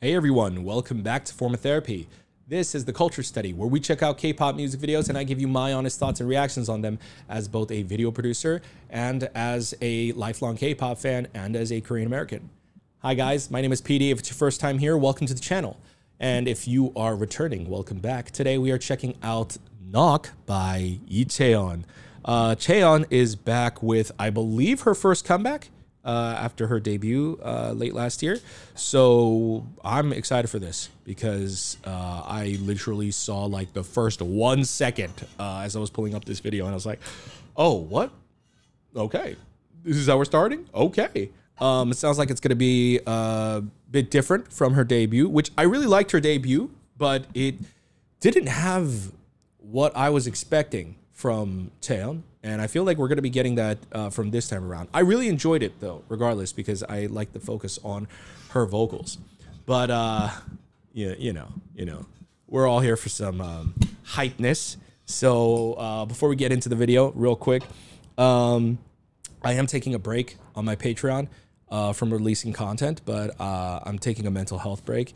Hey everyone, welcome back to Forma Therapy. This is The Culture Study, where we check out K-pop music videos and I give you my honest thoughts and reactions on them as both a video producer and as a lifelong K-pop fan and as a Korean American. Hi guys, my name is PD. If it's your first time here, welcome to the channel. And if you are returning, welcome back. Today we are checking out KNOCK by Lee Chaeyeon. Chaeyeon is back with, I believe, her first comeback. After her debut late last year. So I'm excited for this because I literally saw like the first 1 second as I was pulling up this video and I was like, oh, what? Okay, this is how we're starting? Okay. It sounds like it's gonna be a bit different from her debut, which I really liked her debut, but it didn't have what I was expecting from Chaeyeon. And I feel like we're going to be getting that from this time around. I really enjoyed it, though, regardless, because I like the focus on her vocals. But, yeah, you know, we're all here for some hypeness. So before we get into the video, real quick, I am taking a break on my Patreon from releasing content, but I'm taking a mental health break.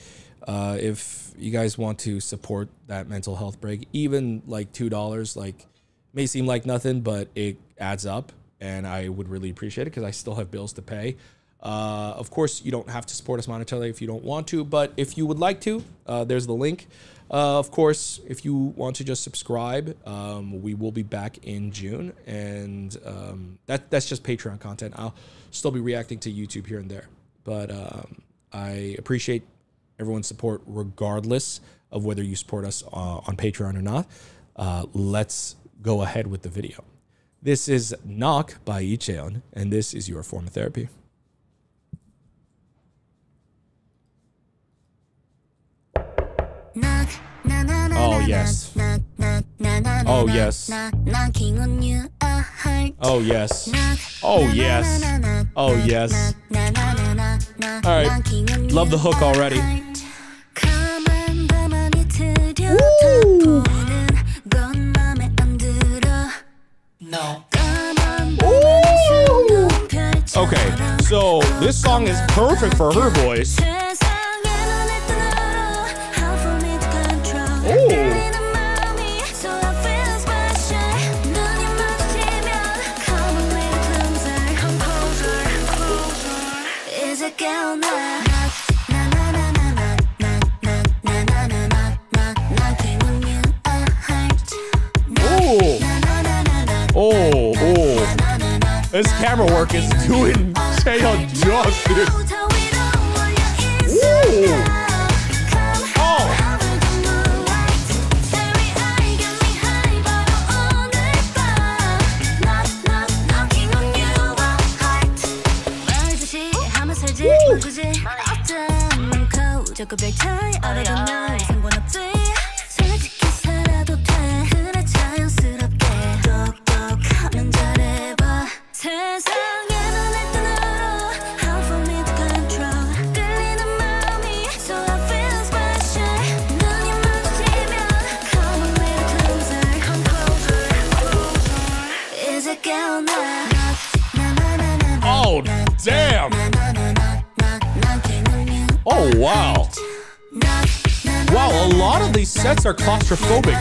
If you guys want to support that mental health break, even like $2, like, may seem like nothing, but it adds up, and I would really appreciate it because I still have bills to pay. Of course, you don't have to support us monetarily if you don't want to, but if you would like to, there's the link. Of course, if you want to just subscribe, we will be back in June, and that's just Patreon content. I'll still be reacting to YouTube here and there, but I appreciate everyone's support regardless of whether you support us on Patreon or not. Let's go ahead with the video. This is KNOCK by Lee Chaeyeon, and this is your Forma Therapy. Oh yes. Oh yes. Oh yes. Oh yes. Oh yes. All right. Love the hook already. Woo! No. Ooh. Okay, so this song is perfect for her voice. This camera work is doing Chaeyeon justice. Woo! Oh! Woo! Damn! Oh, wow. Wow, a lot of these sets are claustrophobic.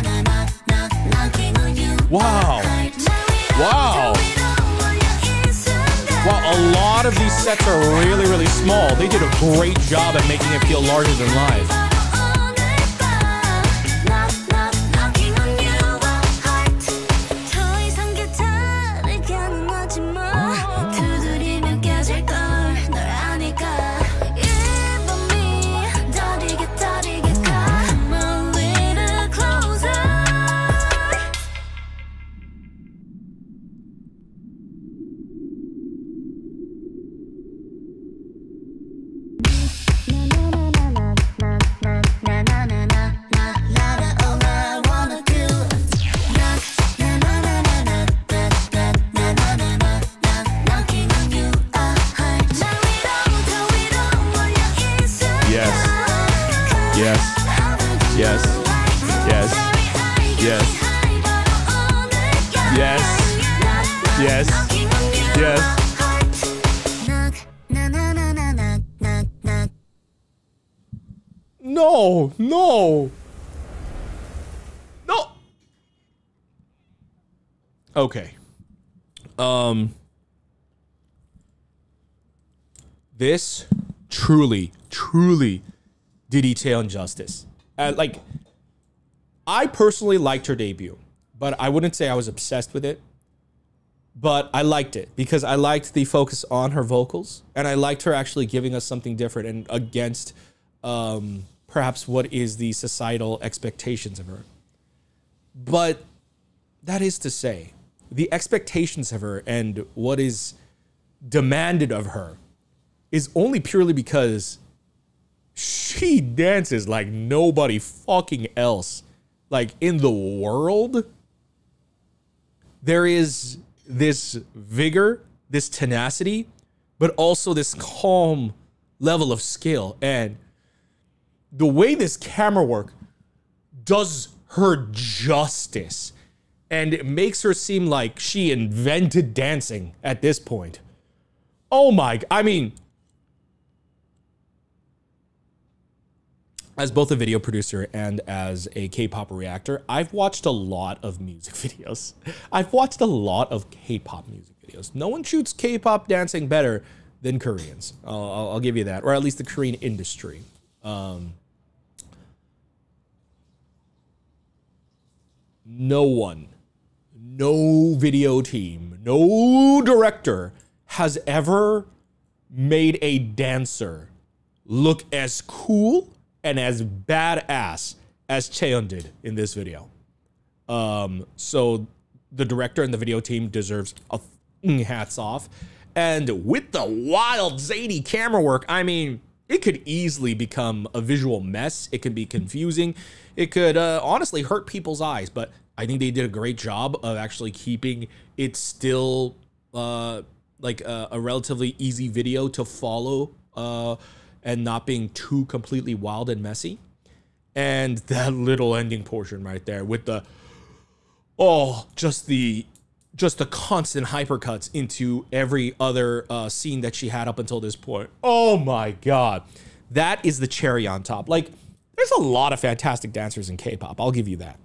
Wow. Wow. Wow, a lot of these sets are really, really small. They did a great job at making it feel larger than live. No, no. No. Okay. This truly did Chaeyeon justice. Like, I personally liked her debut, but I wouldn't say I was obsessed with it. But I liked it because I liked the focus on her vocals, and I liked her actually giving us something different and against perhaps what is the societal expectations of her. But that is to say, the expectations of her and what is demanded of her is only purely because she dances like nobody fucking else. Like, in the world, there is this vigor, this tenacity, but also this calm level of skill. And the way this camera work does her justice, and it makes her seem like she invented dancing at this point. Oh my, I mean, as both a video producer and as a K-pop reactor, I've watched a lot of music videos. I've watched a lot of K-pop music videos. No one shoots K-pop dancing better than Koreans. I'll give you that, or at least the Korean industry. No one, no video team, no director has ever made a dancer look as cool and as badass as Chaeyeon did in this video. So the director and the video team deserves a hats off. And with the wild, zany camera work, I mean, it could easily become a visual mess. It could be confusing. It could honestly hurt people's eyes. But I think they did a great job of actually keeping it still like a relatively easy video to follow, and not being too completely wild and messy. And that little ending portion right there with the, oh, just the constant hypercuts into every other scene that she had up until this point. Oh my God. That is the cherry on top. Like, there's a lot of fantastic dancers in K-pop. I'll give you that.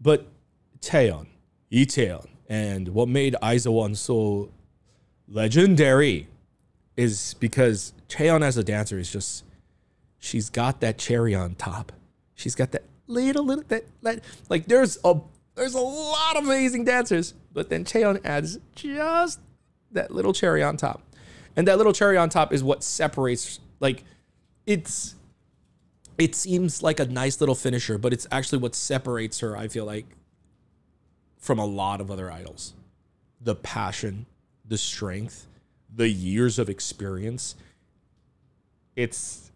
But Chaeyeon, Chaeyeon, and what made IZ*ONE so legendary is because Chaeyeon as a dancer is just, she's got that cherry on top. She's got that little that, like, there's a lot of amazing dancers, but then Chaeyeon adds just that little cherry on top. And that little cherry on top is what separates, like, it seems like a nice little finisher, but it's actually what separates her, I feel like, from a lot of other idols. The passion, the strength, the years of experience. It's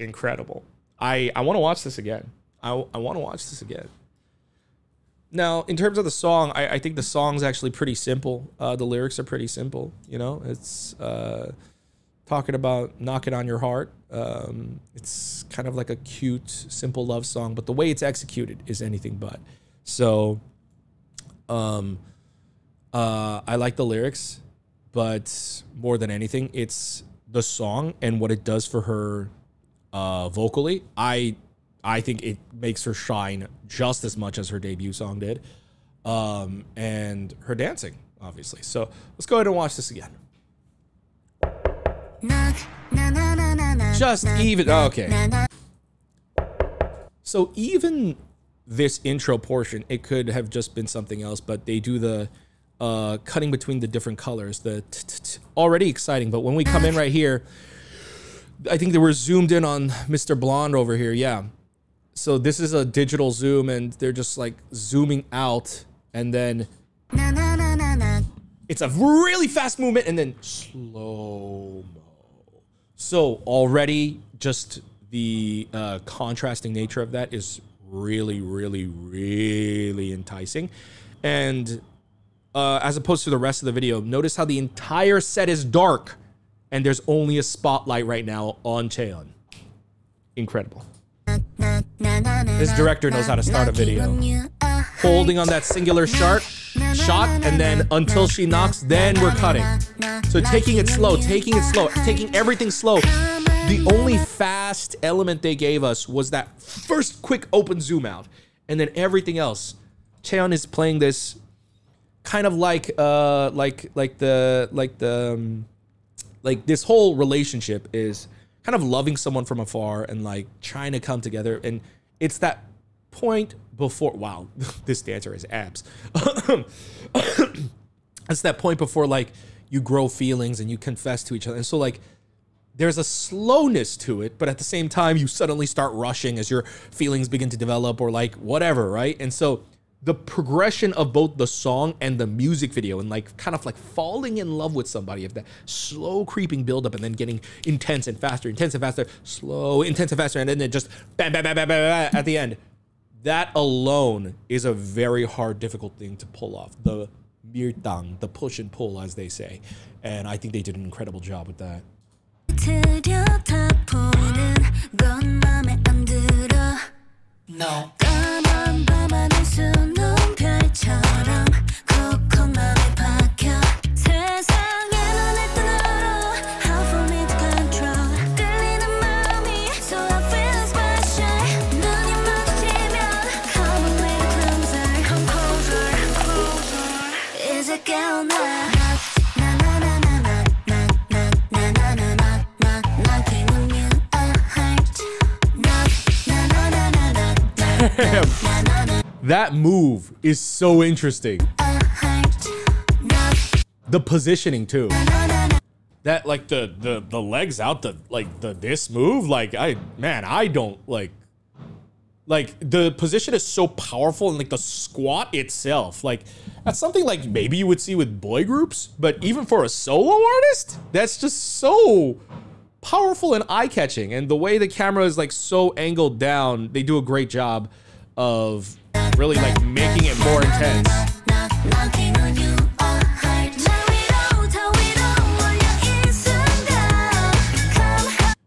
incredible. I want to watch this again. I want to watch this again. Now, in terms of the song, I think the song's actually pretty simple. The lyrics are pretty simple. You know, it's talking about knocking on your heart. It's kind of like a cute, simple love song, but the way it's executed is anything but. So, I like the lyrics, but more than anything, it's the song and what it does for her vocally. I think it makes her shine just as much as her debut song did, and her dancing, obviously. So let's go ahead and watch this again. Just even, okay. So even this intro portion, it could have just been something else, but they do the cutting between the different colors, the already exciting. But when we come in right here, I think they were zoomed in on Mr. Blonde over here. Yeah. So this is a digital zoom, and they're just like zooming out, and then it's a really fast movement, and then slow-mo. So already just the contrasting nature of that is really, really, really enticing. And as opposed to the rest of the video, notice how the entire set is dark and there's only a spotlight right now on Chaeyeon. Incredible. This director knows how to start a video. Holding on that singular shot, and then until she knocks, then we're cutting. So taking it slow, taking everything slow. The only fast element they gave us was that first quick open zoom out, and then everything else. Chaeyeon is playing this kind of like this whole relationship is kind of loving someone from afar and like trying to come together, and it's that point before, wow, this dancer has abs. It's that point before like you grow feelings and you confess to each other, and so like there's a slowness to it, but at the same time you suddenly start rushing as your feelings begin to develop or like whatever, right? And so the progression of both the song and the music video and like kind of like falling in love with somebody, of that slow creeping buildup and then getting intense and faster, slow, intense and faster, and then it just bam, bam, bam, bam, bam, bam at the end. That alone is a very hard, difficult thing to pull off. The mirtang, the push and pull, as they say. And I think they did an incredible job with that. No. That move is so interesting. The positioning too. That like the legs out, the like the this move, like I don't like the position is so powerful, and like the squat itself, like that's something like maybe you would see with boy groups, but even for a solo artist, that's just so powerful and eye-catching. And the way the camera is like so angled down, they do a great job of really like making it more intense.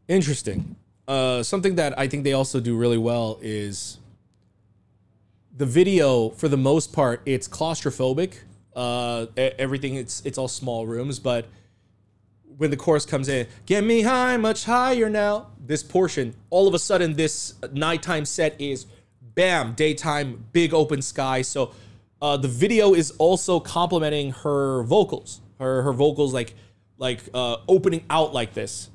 Interesting. Something that I think they also do really well is the video, for the most part, it's claustrophobic. Everything, it's all small rooms, but when the chorus comes in, get me high, much higher now, this portion, all of a sudden this nighttime set is bam, daytime, big open sky. So the video is also complementing her vocals. Her vocals like opening out like this.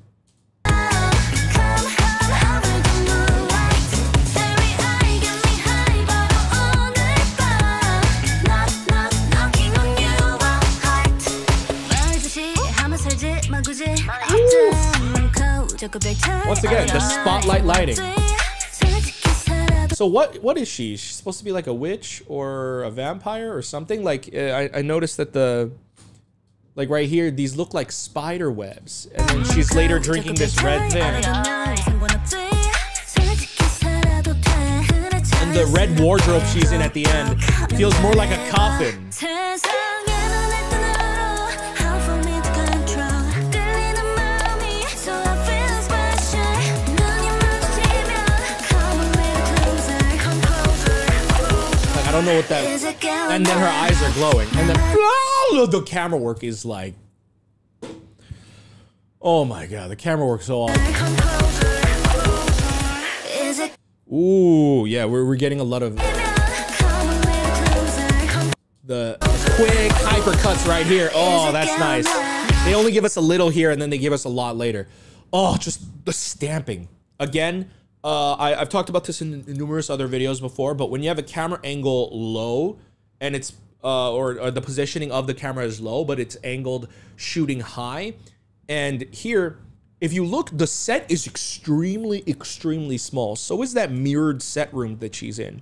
Once again, the spotlight lighting. So what is she? She's supposed to be like a witch or a vampire or something? Like I noticed that the, like right here, these look like spider webs. And then she's later drinking this red thing. And the red wardrobe she's in at the end feels more like a coffin. I don't know what that is. And then her eyes are glowing. And then the camera work is like, oh my God, the camera work's so awesome. Ooh, yeah, we're getting a lot of the quick hypercuts right here. Oh, that's nice. They only give us a little here and then they give us a lot later. Oh, just the stamping. Again, I've talked about this in numerous other videos before, but when you have a camera angle low and it's, or the positioning of the camera is low, but it's angled shooting high. And here, if you look, the set is extremely, extremely small. So is that mirrored set room that she's in.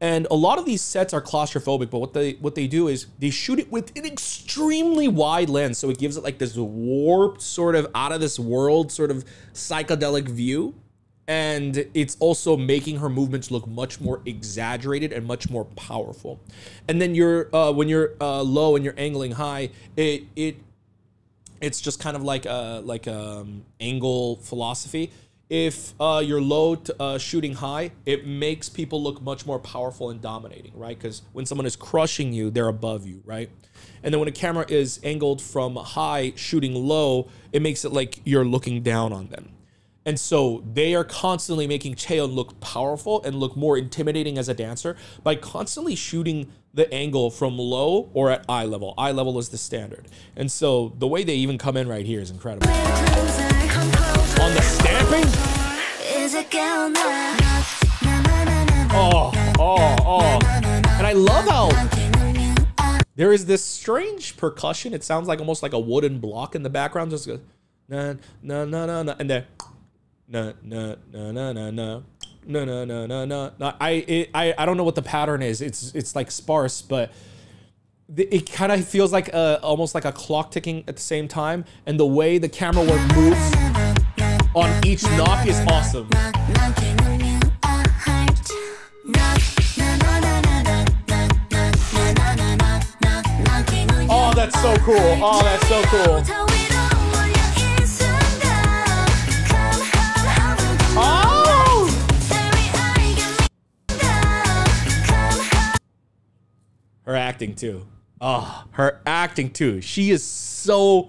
And a lot of these sets are claustrophobic, but what they do is they shoot it with an extremely wide lens. So it gives it like this warped sort of out of this world sort of psychedelic view. And it's also making her movements look much more exaggerated and much more powerful. And then you're when you're low and you're angling high, it's just kind of like angle philosophy. If you're low to, shooting high, it makes people look much more powerful and dominating, right? Because when someone is crushing you, they're above you, right? And then when a camera is angled from high shooting low, it makes it like you're looking down on them. And so they are constantly making Chaeyeon look powerful and look more intimidating as a dancer by constantly shooting the angle from low or at eye level. Eye level is the standard. And so the way they even come in right here is incredible. On the stamping. Oh. And I love how there is this strange percussion. It sounds like almost like a wooden block in the background. Just goes, na, na, na, na, na. And then, na, na, na, na, na, na. No, no, no, no, no. I don't know what the pattern is. It's like sparse, but it kind of feels like almost like a clock ticking at the same time. And the way the camera work moves on each knock is awesome. Oh, that's so cool. Oh, that's so cool. Oh! Her acting too. Oh, her acting too. She is so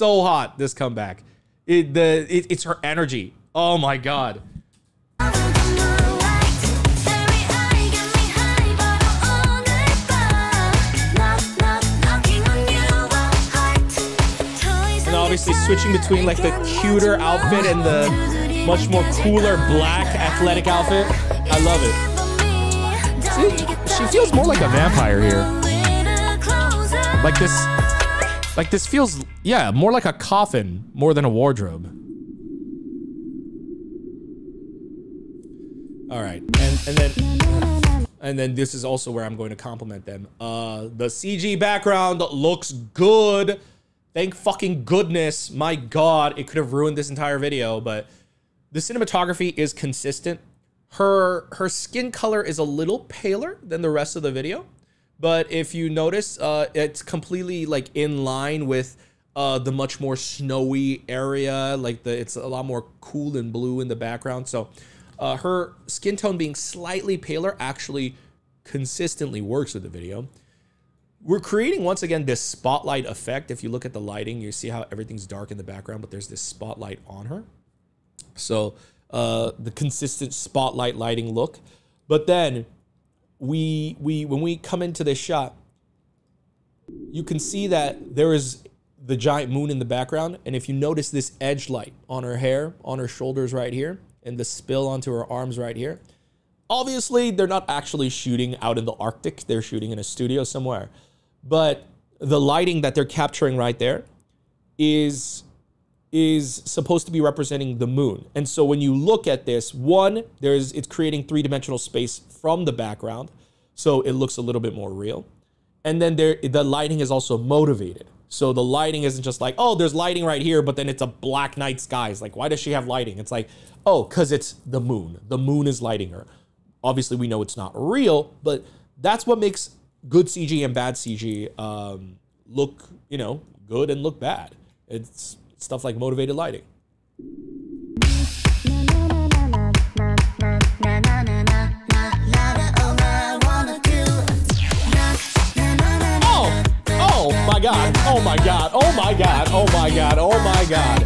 hot this comeback. It's her energy. Oh my God. And obviously switching between like the cuter outfit and the much more cooler black athletic outfit. I love it. She feels more like a vampire here. Like this feels, yeah, more like a coffin, more than a wardrobe. All right, and then this is also where I'm going to compliment them. The CG background looks good. Thank fucking goodness. My God, it could have ruined this entire video, but the cinematography is consistent. Her skin color is a little paler than the rest of the video, but if you notice, it's completely like in line with the much more snowy area. Like it's a lot more cool and blue in the background. So her skin tone being slightly paler actually consistently works with the video. We're creating once again this spotlight effect. If you look at the lighting, you see how everything's dark in the background, but there's this spotlight on her. So. The consistent spotlight lighting look, but then when we come into this shot, you can see that there is the giant moon in the background, and if you notice this edge light on her hair, on her shoulders right here, and the spill onto her arms right here, obviously they're not actually shooting out in the Arctic, they're shooting in a studio somewhere, but the lighting that they're capturing right there is supposed to be representing the moon. And so when you look at this, one, it's creating three-dimensional space from the background, so it looks a little bit more real. And then the lighting is also motivated. So the lighting isn't just like, oh, there's lighting right here, but then it's a black night sky. It's like, why does she have lighting? It's like, oh, because it's the moon. The moon is lighting her. Obviously, we know it's not real, but that's what makes good CG and bad CG look, you know, good and look bad. It's stuff like motivated lighting. Oh my God, oh my God, oh my God, oh my God, oh my God.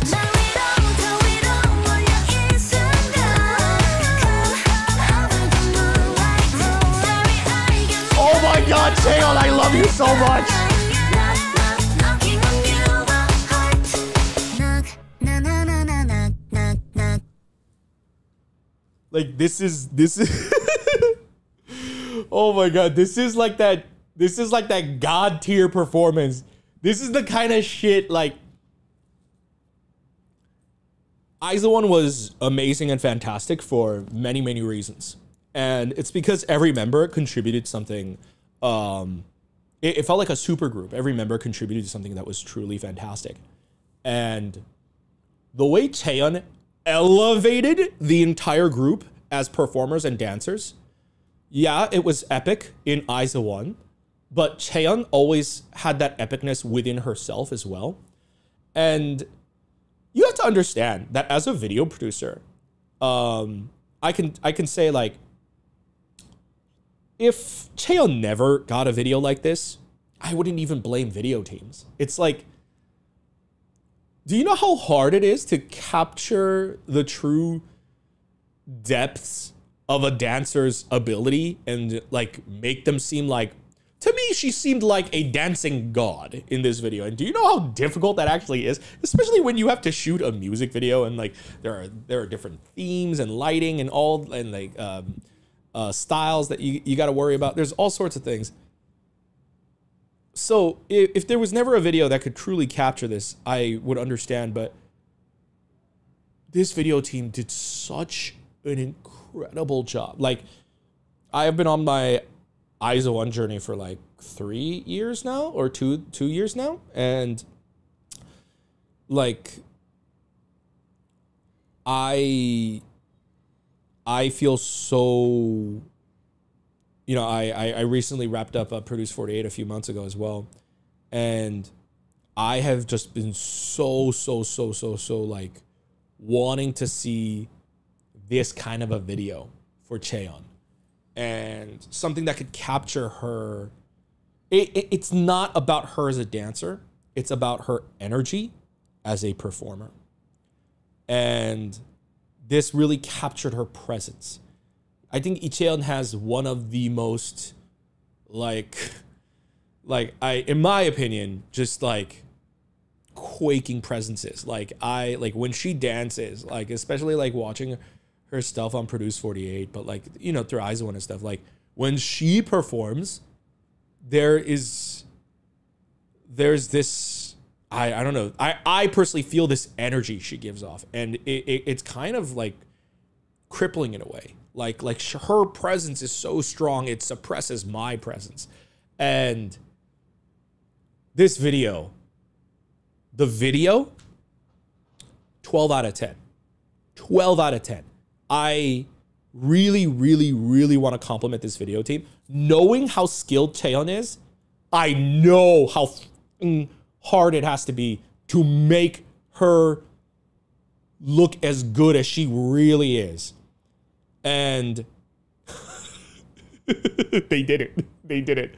Oh my God, Chaeyeon, I love you so much. Like this is oh my God, this is like that God tier performance. This is the kind of shit like IZ*ONE was amazing and fantastic for many, many reasons. And it's because every member contributed something. It felt like a super group. Every member contributed to something that was truly fantastic. And the way Chaeyeon elevated the entire group as performers and dancers. Yeah, it was epic in IZ*ONE, but Chaeyeon always had that epicness within herself as well. And you have to understand that as a video producer, I can say like, if Chaeyeon never got a video like this, I wouldn't even blame video teams. It's like, Do you know how hard it is to capture the true depths of a dancer's ability and like make them seem like, to me, she seemed like a dancing god in this video. And do you know how difficult that actually is? Especially when you have to shoot a music video and like there are different themes and lighting and all and like styles that you got to worry about. There's all sorts of things. So if there was never a video that could truly capture this, I would understand. But this video team did such an incredible job. Like, I have been on my IZ*ONE journey for like 3 years now, or two years now, and like I feel so, you know, I recently wrapped up Produce 48 a few months ago as well, and I have just been so like wanting to see this kind of a video for Chaeyeon. And something that could capture her. It's not about her as a dancer. It's about her energy as a performer. And this really captured her presence. I think Lee Chaeyeon has one of the most, in my opinion, just like quaking presences. Like when she dances, like especially like watching her stuff on Produce 48, but like, you know, through IZ*ONE and stuff, like when she performs, there's this, I don't know, I personally feel this energy she gives off, and it's kind of like crippling in a way. Like her presence is so strong, it suppresses my presence. And this video, the video, 12 out of 10, 12 out of 10. I really want to compliment this video team. Knowing how skilled Chaeyeon is, I know how hard it has to be to make her look as good as she really is. And they did it. They did it.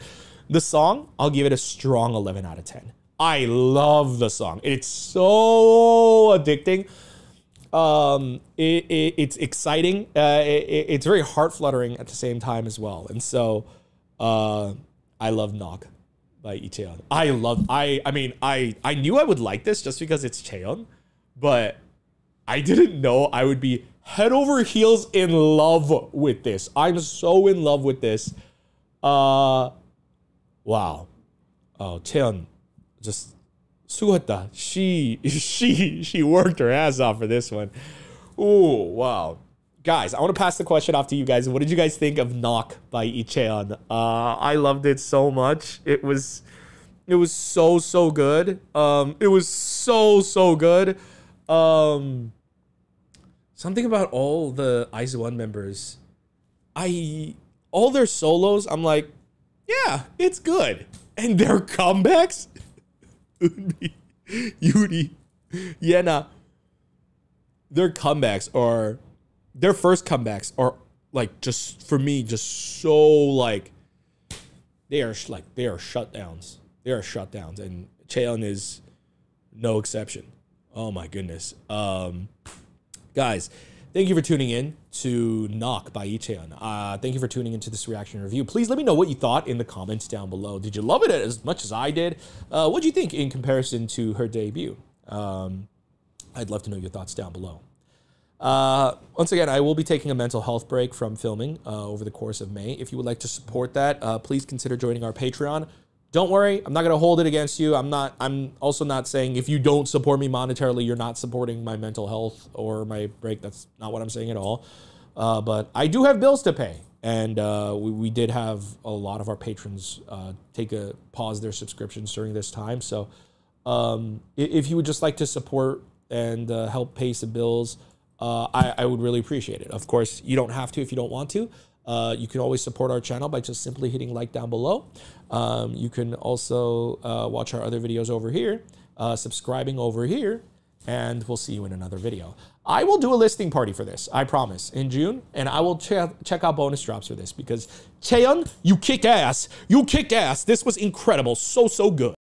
The song, I'll give it a strong 11 out of 10. I love the song. It's so addicting. It's exciting. It's very heart fluttering at the same time as well. And so, I love KNOCK by Lee Chaeyeon. I mean, I knew I would like this just because it's Chaeyeon, but I didn't know I would be head over heels in love with this. I'm so in love with this. Wow. Oh, Chaeyeon just, 수고했다. She worked her ass off for this one. Ooh, wow. Guys, I want to pass the question off to you guys. What did you guys think of KNOCK by Lee Chaeyeon? I loved it so much. It was so good. It was so good. Something about all the IZ*ONE members. All their solos, I'm like, yeah, it's good. And their comebacks? Eunbi, Yuri, Yena, their first comebacks are like, just for me, just so like, they are shutdowns. They are shutdowns, and Chaeyeon is no exception. Oh my goodness. Guys, thank you for tuning in to KNOCK by Lee Chaeyeon. Thank you for tuning into this reaction review. Please let me know what you thought in the comments down below. Did you love it as much as I did? What do you think in comparison to her debut? I'd love to know your thoughts down below. Once again, I will be taking a mental health break from filming over the course of May. If you would like to support that, please consider joining our Patreon. Don't worry, I'm not going to hold it against you. I'm also not saying if you don't support me monetarily, you're not supporting my mental health or my break. That's not what I'm saying at all. But I do have bills to pay. And we did have a lot of our patrons take a pause their subscriptions during this time. So if you would just like to support and help pay some bills, I would really appreciate it. Of course, you don't have to if you don't want to. You can always support our channel by just simply hitting like down below. You can also watch our other videos over here, subscribing over here, and we'll see you in another video. I will do a listing party for this, I promise, in June, and I will check out bonus drops for this because Chaeyeon, you kicked ass. You kicked ass. This was incredible. So good.